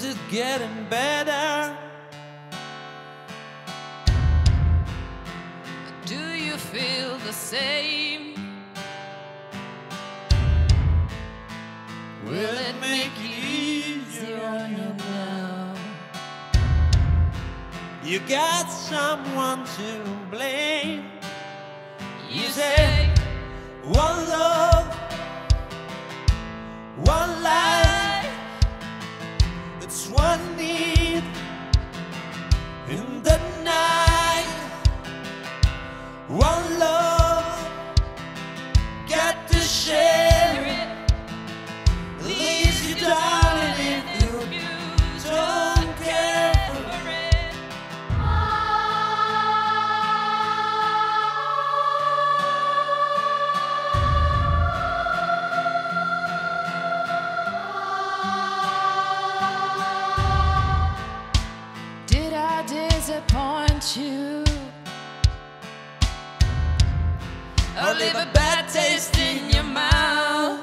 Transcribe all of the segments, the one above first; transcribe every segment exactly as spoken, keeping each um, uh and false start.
is it getting better? Do you feel the same? Will it make it easier on you now? You got someone to blame. You say one love, one life, it's one need in the night. One love, got to share it. At least you don't, if you don't care for it. Did I disappoint you? Or leave a bad taste in your mouth?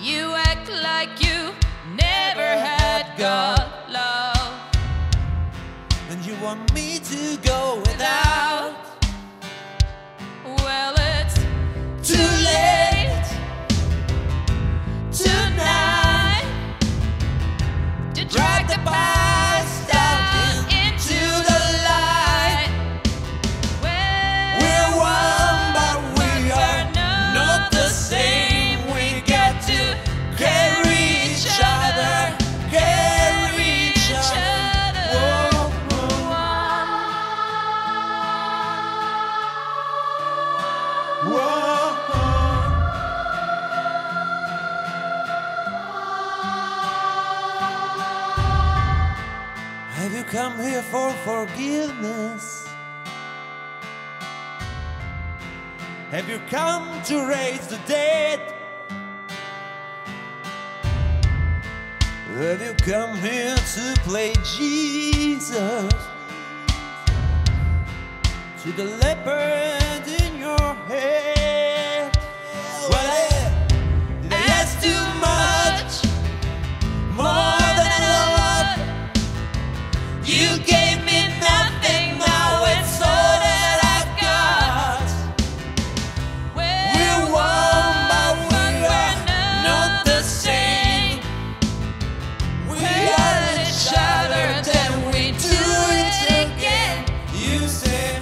You act like you never had God love, and you want me to go without. Well, it's too late tonight to drag the past out into the light. We're one, but we are not the same. We get to carry each other, carry each other. Whoa, whoa, whoa. Have you come here for forgiveness? Have you come to raise the dead? Have you come here to play Jesus to the leopard in your head? Well, eh, that's too much, more than love. You gave me nothing, now it's all that I've got. We're We're one, but we are not the same. We are each other, then we do it again. You say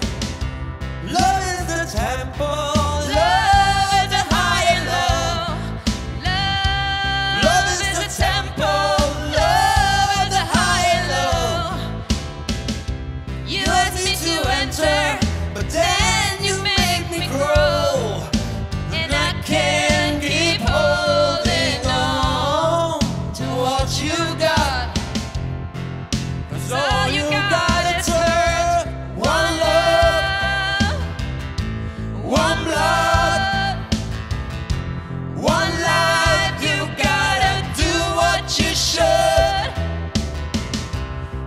love is the temple, love is the high and low. Love, love is the temple, love is the high and low. You ask me to enter, but then you make me grow, and I can't keep holding on to what you got. 'Cause all you got is hurt. One love, one blood, one life. You gotta do what you should.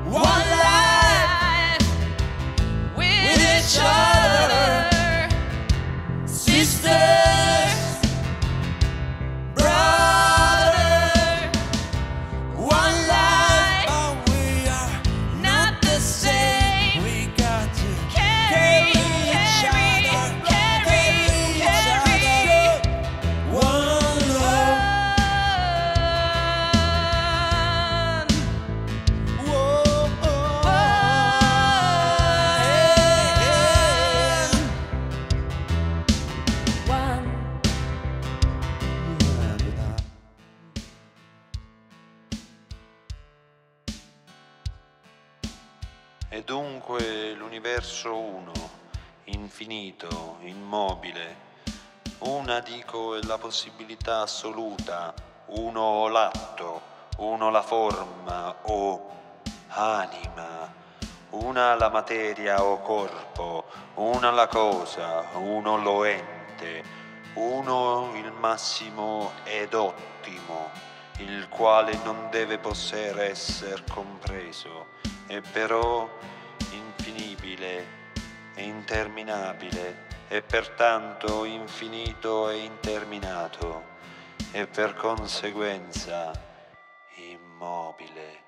One life with each other, sisters, brother. One life, but we are not the same. We got to carry, each carry, other, carry, carry. each other. One love, whoa, oh, yeah, yeah. One, E dunque l'universo uno, infinito, immobile. Una, dico, è la possibilità assoluta, uno l'atto, uno la forma o anima, una la materia o corpo, una la cosa, uno lo ente, uno il massimo ed ottimo, il quale non deve poter essere compreso, e però infinibile e interminabile, e pertanto infinito e interminato, e per conseguenza immobile.